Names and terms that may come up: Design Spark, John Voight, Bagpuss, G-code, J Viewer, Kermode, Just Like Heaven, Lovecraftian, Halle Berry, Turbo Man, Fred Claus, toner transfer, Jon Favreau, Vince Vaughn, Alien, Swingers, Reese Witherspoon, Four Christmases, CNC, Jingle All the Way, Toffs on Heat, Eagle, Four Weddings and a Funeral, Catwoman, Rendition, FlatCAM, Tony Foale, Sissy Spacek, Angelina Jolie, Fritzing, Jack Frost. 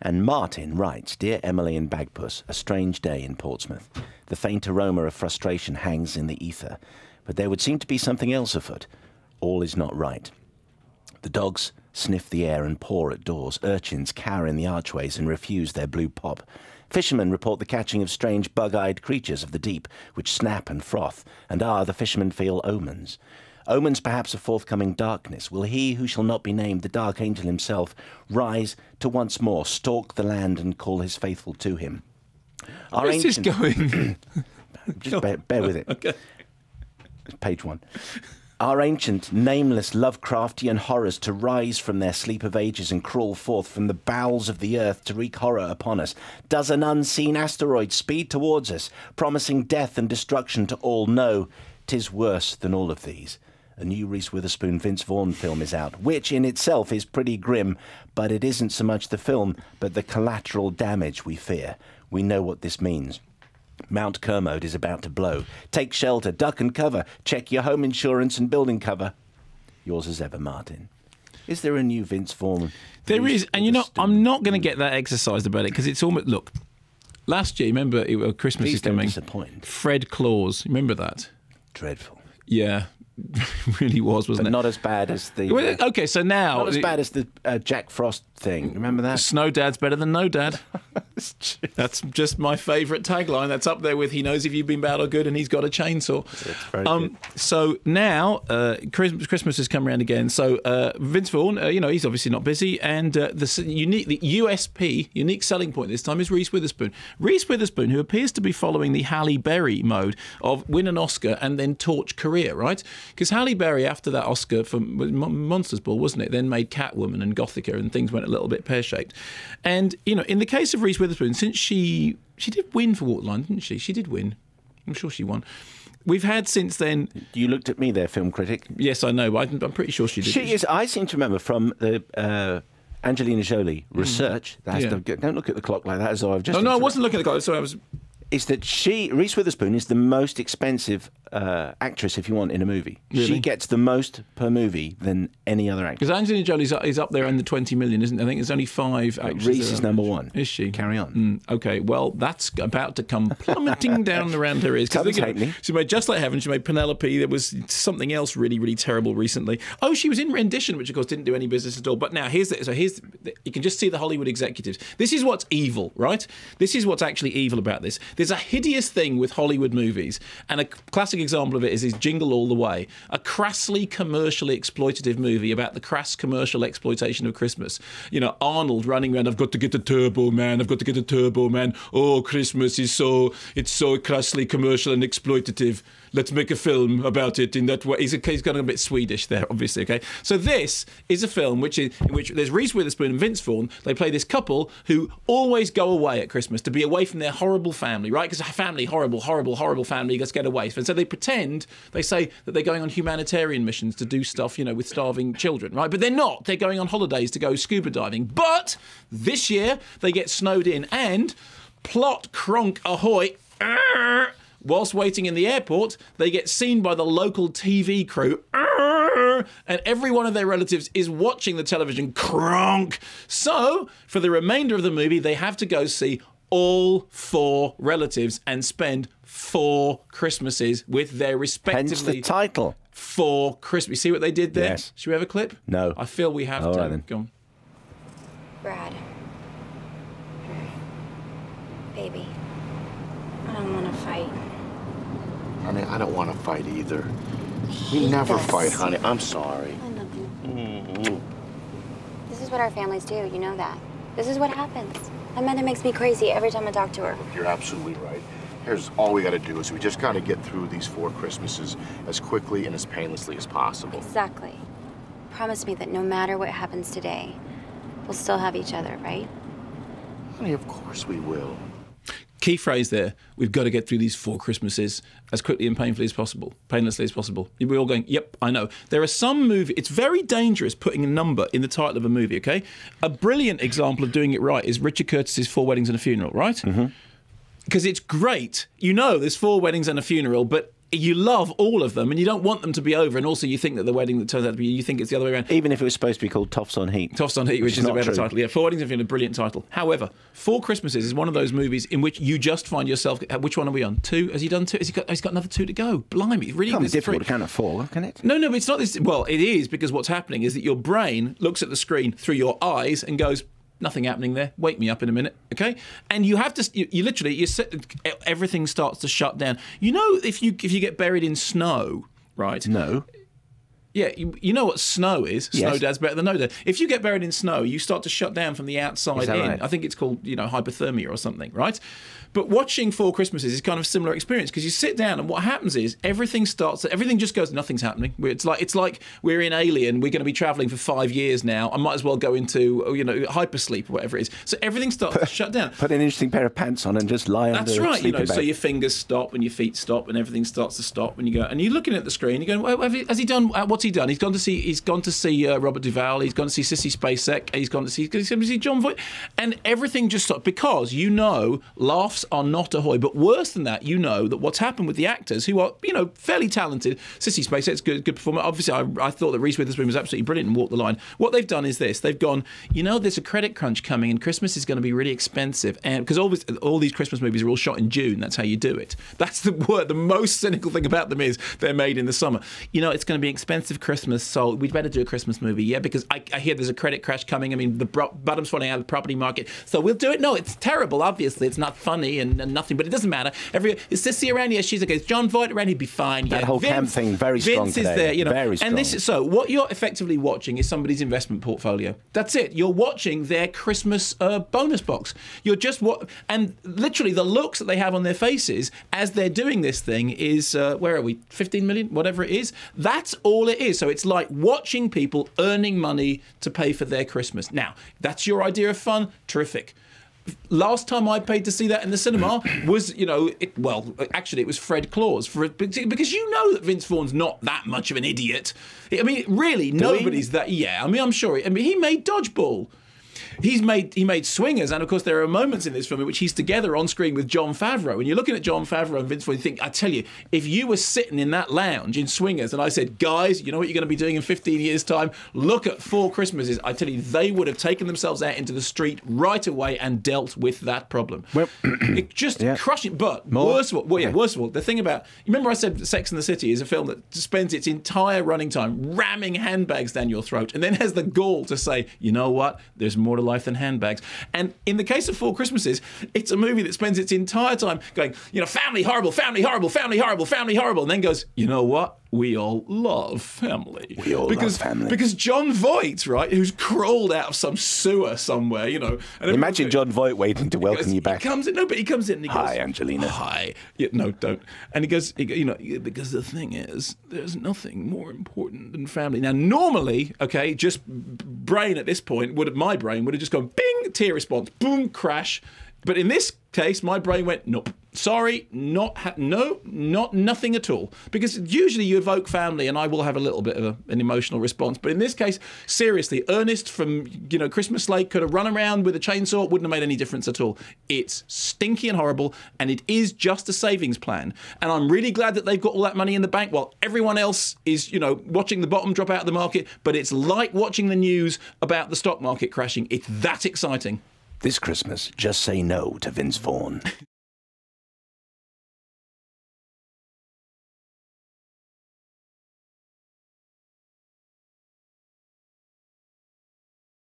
And Martin writes, "Dear Emily and Bagpuss, a strange day in Portsmouth. The faint aroma of frustration hangs in the ether, but there would seem to be something else afoot. All is not right. The dogs sniff the air and paw at doors. Urchins cower in the archways and refuse their blue pop. Fishermen report the catching of strange bug-eyed creatures of the deep, which snap and froth, and the fishermen feel omens. Omens perhaps of forthcoming darkness. Will he who shall not be named, the dark angel himself, rise to once more stalk the land and call his faithful to him?" Where's this going? Just bear with it. Okay. Page 1. "Our ancient, nameless, Lovecraftian horrors to rise from their sleep of ages and crawl forth from the bowels of the earth to wreak horror upon us. Does an unseen asteroid speed towards us, promising death and destruction to all? No, 'tis worse than all of these." A new Reese Witherspoon Vince Vaughn film is out, which in itself is pretty grim, but it isn't so much the film, but the collateral damage we fear. We know what this means. Mount Kermode is about to blow. Take shelter, duck and cover, check your home insurance and building cover. Yours as ever, Martin. Is there a new Vince Vaughn? There is, and you know, I'm not going to get that exercised about it, because it's almost, look, last year, remember, Christmas is coming. Please don't disappoint. Fred Claus, remember that? Dreadful. Yeah. Really was, wasn't it? Not as bad as the... Well, okay, so now... Not as bad as the Jack Frost thing. Remember that? Snow Dad's better than No Dad. That's just my favourite tagline. That's up there with, he knows if you've been bad or good, and he's got a chainsaw. It's very good. So now, Christmas has come around again. So Vince Vaughn, you know, he's obviously not busy. And the USP, unique selling point this time, is Reese Witherspoon. Reese Witherspoon, who appears to be following the Halle Berry mode of win an Oscar and then torch career, right? Because Halle Berry, after that Oscar for Monster's Ball, wasn't it, then made Catwoman and Gothica, and things went a little bit pear-shaped. And, you know, in the case of Reese Witherspoon, since she did win for Walk the Line, didn't she? She did win. I'm sure she won. We've had since then... You looked at me there, film critic. Yes, I know, but I'm pretty sure she did. She is, I seem to remember from the... Angelina Jolie research. That has to, don't look at the clock like that, as though I've just... No, I wasn't looking at the clock, sorry, I was... Is that Reese Witherspoon is the most expensive actress, if you want, in a movie. Really? She gets the most per movie than any other actress. Because Angelina Jolie is up there in the 20 million, isn't it? I think there's only 5 actresses. Reese is number 1. Is she? Carry on. Okay, well, that's about to come plummeting down around her ears. She made Just Like Heaven, she made Penelope, there was something else really, really terrible recently. Oh, she was in Rendition, which, of course, didn't do any business at all. But now, here's you can just see the Hollywood executives. This is what's evil, right? This is what's actually evil about this. There's a hideous thing with Hollywood movies, and a classic example of it is Jingle All the Way, a crassly commercially exploitative movie about the crass commercial exploitation of Christmas. You know, Arnold running around, "I've got to get the Turbo Man, I've got to get the Turbo Man. Oh, Christmas is so, it's so crassly commercial and exploitative. Let's make a film about it in that way." He's going a bit Swedish there, obviously, okay? So this is a film which is, in which there's Reese Witherspoon and Vince Vaughn. They play this couple who always go away at Christmas to be away from their horrible family, right? Because family, horrible, horrible, horrible family, let's get away. And so they pretend, they say that they're going on humanitarian missions to do stuff, you know, with starving children, right? But they're not. They're going on holidays to go scuba diving. But this year, they get snowed in and plot cronk ahoy... Whilst waiting in the airport, they get seen by the local TV crew, and every one of their relatives is watching the television, cronk. So, for the remainder of the movie, they have to go see all 4 relatives and spend 4 Christmases with their respectively... Hence the title. 4 Christmas. See what they did there? Yes. Should we have a clip? No. I feel we have to. All right, then. Go on. Brad. Baby. I don't want to fight. Honey, I don't want to fight either. We never fight, honey. I'm sorry. I love you. This is what our families do. You know that. This is what happens. My mother makes me crazy every time I talk to her. You're absolutely right. Here's all we got to do is we just got to get through these 4 Christmases as quickly and as painlessly as possible. Exactly. Promise me that no matter what happens today, we'll still have each other, right? Honey, of course we will. Key phrase there, we've got to get through these 4 Christmases as quickly and painfully as possible, painlessly as possible. We're all going, yep, I know. There are some movies, it's very dangerous putting a number in the title of a movie, okay? A brilliant example of doing it right is Richard Curtis's Four Weddings and a Funeral, right? Because it's great. You know there's 4 weddings and a funeral, but you love all of them and you don't want them to be over, and also you think that the wedding that turns out to be, you think it's the other way around. Even if it was supposed to be called Toffs on Heat. Toffs on Heat, which is a better title. Yeah, Four Weddings and a Funeral, a brilliant title. However, Four Christmases is one of those movies in which you just find yourself, which one are we on? Two? Has he done two? He's got another two to go. Blimey. Really, it's difficult to count at four, can it? No, no, it's not this. Well, it is, because what's happening is that your brain looks at the screen through your eyes and goes, nothing happening there. Wake me up in a minute, okay? And you have to. You literally. You sit, everything starts to shut down. You know, if you get buried in snow, right? No. Yeah, you know what snow is. Snow yes. Dad's better than no dad. If you get buried in snow, you start to shut down from the outside in. Right? I think it's called, you know, hypothermia or something, right? But watching Four Christmases is kind of a similar experience, because you sit down and what happens is everything starts, everything just goes, nothing's happening. It's like we're in Alien, we're going to be travelling for 5 years now, I might as well go into, you know, hypersleep or whatever it is. So everything starts to shut down. Put an interesting pair of pants on and just lie under. That's right, you know, so your fingers stop and your feet stop and everything starts to stop and you go, and you're looking at the screen, you're going, well, has he done, what's he done? He's gone to see Robert Duvall. He's gone to see Sissy Spacek. He's gone to see John Voight. And everything just stopped, because you know laughs are not ahoy. But worse than that, you know that what's happened with the actors, who are, you know, fairly talented. Sissy Spasek's good performer. Obviously, I thought that Reese Witherspoon was absolutely brilliant in Walk the Line. What they've done is this: they've gone, you know, there's a credit crunch coming, and Christmas is going to be really expensive, and because all these Christmas movies are all shot in June. That's how you do it. That's the most cynical thing about them is they're made in the summer. You know, it's going to be expensive. Christmas, so we'd better do a Christmas movie, yeah, because I hear there's a credit crash coming. I mean, the bottom's falling out of the property market, so we'll do it. No, it's terrible, obviously. It's not funny and nothing, but it doesn't matter. Is Sissy around here? She's okay. Is John Voight around? He'd be fine. Yeah. That whole camp thing, very strong today. Vince is there, you know. Very strong. And this is, so what you're effectively watching is somebody's investment portfolio. That's it. You're watching their Christmas bonus box. You're just, and literally the looks that they have on their faces as they're doing this thing is, where are we, 15 million, whatever it is? That's all it is. So it's like watching people earning money to pay for their Christmas. Now, that's your idea of fun? Terrific. Last time I paid to see that in the cinema was, you know, well, actually it was Fred Claus, because you know that Vince Vaughn's not that much of an idiot. I mean, really, nobody's that. Yeah, I mean, I'm sure. I mean, he made Dodgeball. He made Swingers, and of course there are moments in this film in which he's together on screen with Jon Favreau, and you're looking at Jon Favreau and Vince Vaughn, you think, I tell you, if you were sitting in that lounge in Swingers and I said, guys, you know what you're going to be doing in 15 years' time? Look at Four Christmases. I tell you, they would have taken themselves out into the street right away and dealt with that problem. Well, it just crushing. But worse of all, the thing about, remember I said Sex and the City is a film that spends its entire running time ramming handbags down your throat and then has the gall to say, you know what, there's more to life than handbags. And in the case of Four Christmases, it's a movie that spends its entire time going, you know, family horrible, family horrible, family horrible, family horrible, and then goes, you know what? We all love family. We all love family. Because John Voight, right, who's crawled out of some sewer somewhere, you know. And imagine John Voight waiting to welcome you back. He comes in and he goes, hi, Angelina. Hi. Yeah, no, don't. And he goes, you know, because the thing is, there's nothing more important than family. Now, normally, okay, just brain at this point, my brain would have just gone, bing, tear response, boom, crash. But in this case, my brain went, nope. Sorry, nothing at all. Because usually you evoke family, and I will have a little bit of an emotional response. But in this case, seriously, Ernest from, you know, Christmas Lake could have run around with a chainsaw. It wouldn't have made any difference at all. It's stinky and horrible, and it is just a savings plan. And I'm really glad that they've got all that money in the bank while everyone else is, you know, watching the bottom drop out of the market. But it's like watching the news about the stock market crashing. It's that exciting. This Christmas, just say no to Vince Vaughn.